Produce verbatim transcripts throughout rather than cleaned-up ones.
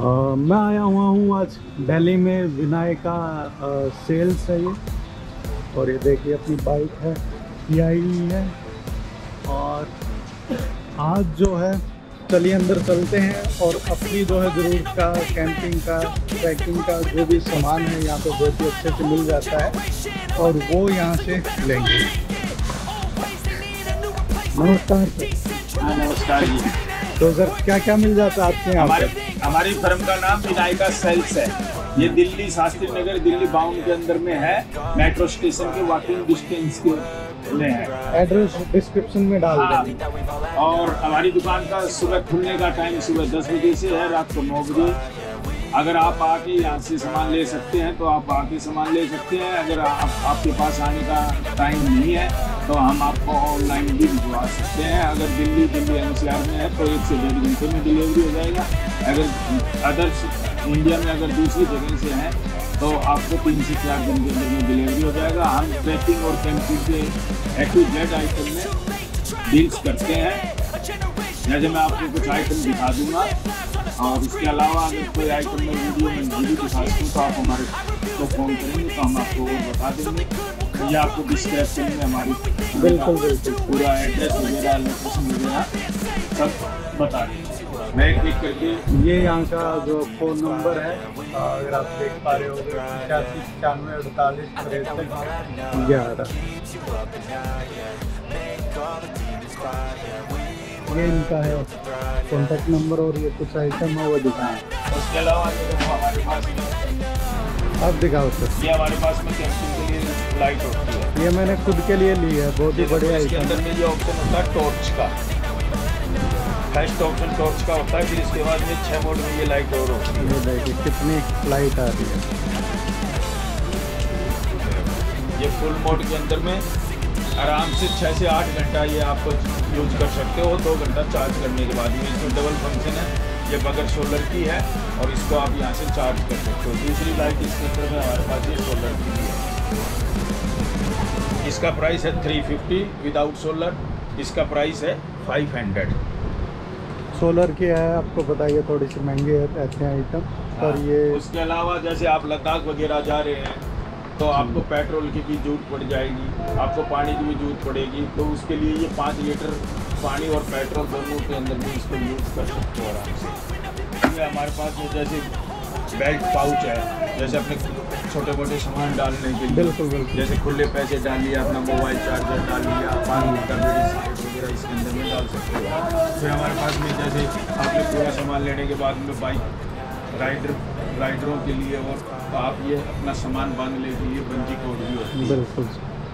Uh, मैं आया हुआ हूँ आज दिल्ली में, विनायक सेल्स है ये। और ये देखिए अपनी बाइक है, ये आई हुई है। और आज जो है, चलिए अंदर चलते हैं और अपनी जो है ज़रूरत का कैंपिंग का ट्रैकिंग का जो भी सामान है यहाँ पे बहुत ही अच्छे से मिल जाता है और वो यहाँ से लेंगे। नमस्कार सर। नमस्कार जी। तो सर क्या क्या मिल जाता है आपके यहाँ पे? हमारी फर्म का नाम विनायक सेल्स है। ये दिल्ली शास्त्री नगर दिल्ली बाउंड के अंदर में है। मेट्रो स्टेशन के वॉकिंग डिस्टेंस के में है। एड्रेस डिस्क्रिप्शन में डाल देंगे। और हमारी दुकान का सुबह खुलने का टाइम सुबह दस बजे से है, रात को नौ बजे। अगर आप आके यहाँ से सामान ले सकते हैं तो आप आके सामान ले सकते हैं। अगर आप, आपके पास आने का टाइम नहीं है तो हम आपको ऑनलाइन भी भिजवा सकते हैं। अगर Delhi Delhi N C R में है तो एक से डेढ़ घंटे में डिलीवरी हो जाएगा। अगर अदर्श इंडिया में अगर दूसरी जगह से हैं तो आपको तीन से चार दिन के अंदर में डिलीवरी हो जाएगा। हम ट्रैकिंग और कैंपिंग के ए टू जेड आइटम में डील्स करते हैं। जैसे मैं आपको कुछ आइटम दिखा दूंगा और उसके अलावा अगर कोई आइटम में वीडियो में नहीं दिखा सकूँ तो आप हमारे को फ़ोन करेंगे तो हम आपको वो बता देंगे। तो ये आपको डिस्क्रिप्शन में हमारी बिल्कुल बिल्कुल पूरा एड्रेस वगैरह लोकेशन वगैरह सब बता देंगे। मैं क्लिक करके ये यहाँ का जो फ़ोन नंबर है, अगर आप देख पा रहे हो छियासी छियानवे अड़तालीस तिरसठ ग्यारह, ये इनका है कॉन्टैक्ट नंबर। और ये कुछ आइटम है वो दिखाएं। उसके अलावा हमारे पास आप दिखाओ सर। ये हमारे पास में कैंपिंग के लिए लाइट होती है, ये मैंने खुद के लिए ली है। बहुत ही बढ़िया आइटम में ये ऑप्शन होता है टॉर्च का। फर्स्ट ऑप्शन टॉर्च का होता है, फिर इसके बाद में छः मोड में ये लाइट और होती है। देखिए कितनी लाइट आ रही है। ये फुल मोड के अंदर में आराम से छः से आठ घंटा ये आप यूज कर सकते हो। दो घंटा चार्ज करने के बाद में इसमें डबल फंक्शन है। ये बगैर सोलर की है और इसको आप यहाँ से चार्ज कर सकते हो। दूसरी लाइट इसके अंदर में हमारे पास ये सोलर की है। इसका प्राइस है थ्री फिफ्टी विदाउट सोलर। इसका प्राइस है फाइव हंड्रेड। सोलर की है, आपको बताइए थोड़ी सी महंगी है ऐसे आइटम। और ये उसके अलावा जैसे आप लद्दाख वगैरह जा रहे हैं तो आपको पेट्रोल की भी जरूरत पड़ जाएगी, आपको पानी की भी जरूरत पड़ेगी, तो उसके लिए ये पाँच लीटर पानी और पेट्रोल दोनों के अंदर भी इसको यूज़ कर सकते हो आराम से। ये हमारे पास में जैसे बेल्ट पाउच है, जैसे अपने छोटे मोटे सामान डालने के लिए। बिल्कुल बिल्कुल। जैसे खुले पैसे डाल लिया, अपना मोबाइल चार्जर डाल लिया, पानी का इसके अंदर में डाल सकते हो। फिर हमारे पास में जैसे आपने पूरा सामान लेने के बाद में बाइक राइडर राइडरों के लिए और आप ये अपना सामान बांध ले के लिए बंजी कोड भी होती है। बिल्कुल।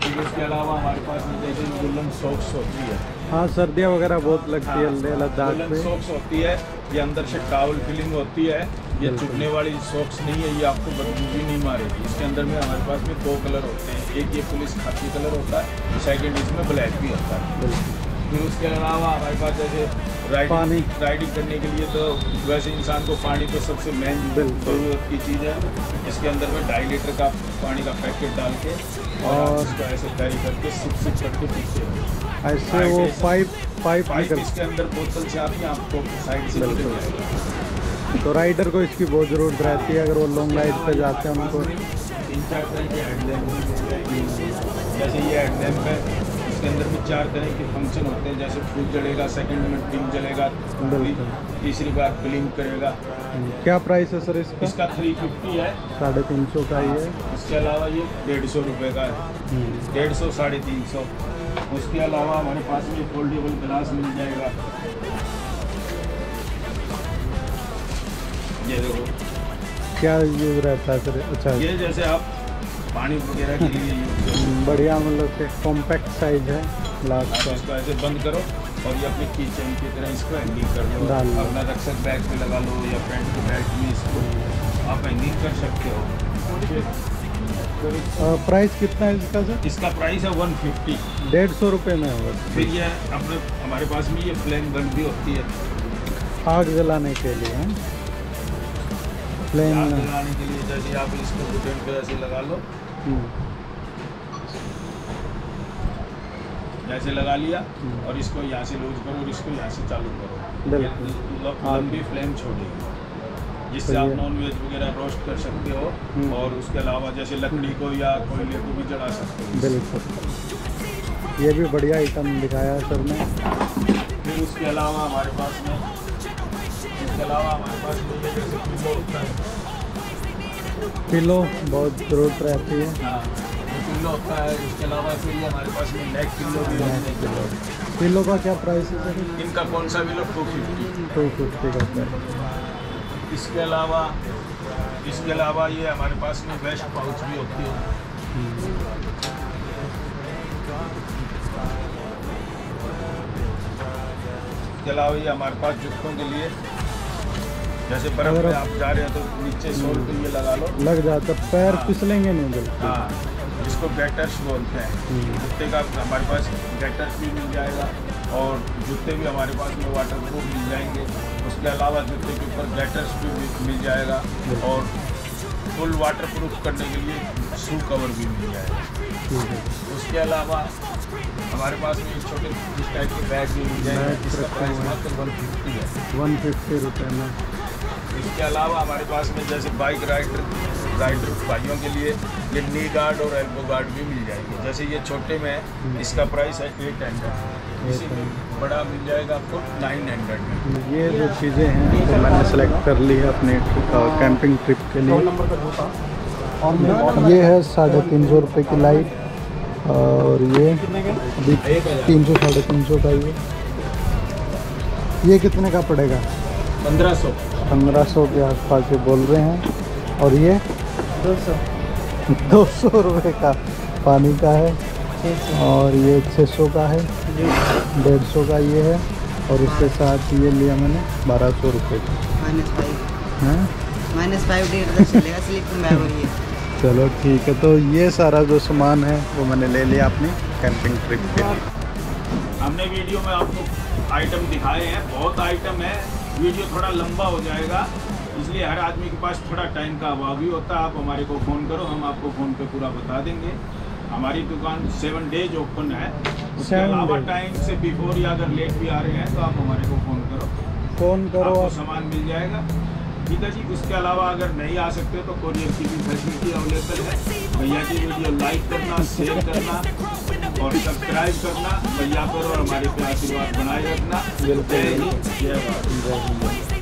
फिर उसके अलावा हमारे पास में जैसे वुलन सॉक्स होती है। हाँ, सर्दियाँ वगैरह बहुत लगती है लद्दाख में। सॉक्स होती है, ये अंदर से टॉवल फिलिंग होती है। ये चुभने वाली सॉक्स नहीं है, ये आपको बदबू भी नहीं मारेगी। इसके अंदर में हमारे पास में दो कलर होते हैं, एक ये पुलिस खाकी कलर होता है, सेकेंड इसमें ब्लैक भी होता है। फिर उसके अलावा हमारे पास जैसे राइडिंग पानी राइडिंग करने के लिए तो वैसे इंसान को पानी तो सबसे मेन जरूरत की चीज़ है। इसके अंदर में ढाई लीटर का पानी का पैकेट डाल के और उसको ऐसे कैरी करके सिप सिप करके पीछे ऐसे वो पाइप पाइप पाइप इसके अंदर बोतल से आती है, आपको साइड से मिलेगा। तो राइडर को इसकी बहुत ज़रूरत रहती है। अगर वो लॉन्ग राइड पर जाते हैं उनको तीन चार तरह के हैंडलैम्प, जैसे ये हैंडलैम्प है, इसके अंदर भी चार तरह के फंक्शन होते हैं। जैसे फूल जलेगा, सेकंड में टिम जलेगा, तीसरी बार फिलिंग करेगा। क्या प्राइस है सर इसका? इसका थ्री फिफ्टी है, साढ़े तीन सौ का ही है। इसके अलावा ये डेढ़ सौ रुपये का है, डेढ़ सौ साढ़े तीन सौ। उसके अलावा हमारे पास में फोल्डेबल ग्लास मिल जाएगा। ये देखो क्या यूज रहता है सर। अच्छा, ये जैसे आप पानी वगैरह के लिए बढ़िया, मतलब कॉम्पैक्ट साइज है लास्ट का। इसको ऐसे बंद करो और ये अपने की चेन की तरह इसको हैंगिंग कर लो, अपना रक्सक बैग में लगा लो या पैंट के बैग में इसको आप हैंगिंग कर सकते हो। प्राइस कितना है इसका सर? इसका प्राइस है वन फिफ्टी, डेढ़ सौ रुपये में होगा। फिर ये अपने हमारे पास में ये फ्लेम गन भी होती है, आग जलाने के लिए। फ्लेम आग जलाने के लिए जैसे आप इसको बुटेन पे ऐसे लगा लो, जैसे लगा लिया और इसको यहाँ से लूज करो और इसको यहाँ से चालू करो, लंबी फ्लेम छोड़ेगी। ये जिससे आप नॉन वेज वगैरह रोस्ट कर सकते हो और उसके अलावा जैसे लकड़ी को या कोयले को भी जला सकते हो। बिल्कुल, ये भी बढ़िया आइटम दिखाया है सर ने। फिर उसके अलावा हमारे पास में इसके अलावा हमारे पास जैसे होता है किलो, बहुत जरूरत रहती है किलो होता है। इसके अलावा फिर हमारे पास में लेग किलो भी होते हैं। किलो का क्या प्राइस है सर इनका? कौन सा kilo? Two fifty two fifty का। इसके अलावा इसके अलावा ये हमारे पास में वेस्ट पाउच भी होती है। इसके अलावा ये हमारे पास जुत्तों के लिए, जैसे बर्फ में आप जा रहे हो तो नीचे सोल के लिए लगा लो, लग जाता पैर फिसलेंगे नहीं बिल्कुल। हाँ, इसको बैटर्स बोलते हैं। जूते का हमारे पास बैटर्स भी मिल जाएगा और जूते भी हमारे पास में वाटर प्रूफ मिल जाएंगे। उसके अलावा जूते के ऊपर बैटर्स भी मिल जाएगा और फुल वाटर प्रूफ करने के लिए शू कवर भी मिल जाएगा। उसके अलावा हमारे पास में छोटे जिस टाइप के बैग भी मिल जाएंगे जिसका प्राइस मात्र वन फिफ्टी है, वन फिफ्टी रुपये में। इसके अलावा हमारे पास में जैसे बाइक राइडर राइडर भाइयों के लिए ये नी गार्ड और एल्बो गार्ड भी मिल जाएंगे। जैसे ये छोटे में है, इसका प्राइस है एट हंड्रेड, इसी में बड़ा मिल जाएगा आपको नाइन हंड्रेड में। ये जो चीज़ें हैं तो मैंने सेलेक्ट कर ली है अपने कैंपिंग ट्रिप के लिए। ये है साढ़े तीन सौ रुपये की लाइट और ये अभी तीन सौ साढ़े तीन सौ का। ये ये कितने का पड़ेगा? पंद्रह सौ पंद्रह सौ के आसपास के बोल रहे हैं। और ये दो सौ दो सौ रुपये का पानी का है और ये छः सौ का है, डेढ़ सौ का ये है और उसके साथ ये लिया मैंने बारह सौ रुपये का। माइनस फाइव हैं माइनस फाइव डेढ़। चलो ठीक है, तो ये सारा जो सामान है वो मैंने ले लिया अपनी कैंपिंग ट्रिप के लिए। हमने वीडियो में आपको आइटम दिखाए हैं, बहुत आइटम है। वीडियो थोड़ा लंबा हो जाएगा, इसलिए हर आदमी के पास थोड़ा टाइम का अभाव भी होता है। आप हमारे को फ़ोन करो, हम आपको फ़ोन पे पूरा बता देंगे। हमारी दुकान सेवन डेज ओपन है, उसके अलावा टाइम से बिफोर या अगर लेट भी आ रहे हैं तो आप हमारे को फ़ोन करो फ़ोन करो आपको सामान मिल जाएगा। ठीक है जी। उसके अलावा अगर नहीं आ सकते तो कोरियर की भी फैसिलिटी अवेलेबल है। भैया की वीडियो लाइक करना, शेयर करना और सब्सक्राइब करना भैया पर, और हमारे आशीर्वाद बनाए रखना। जय हिंद, जय भारत।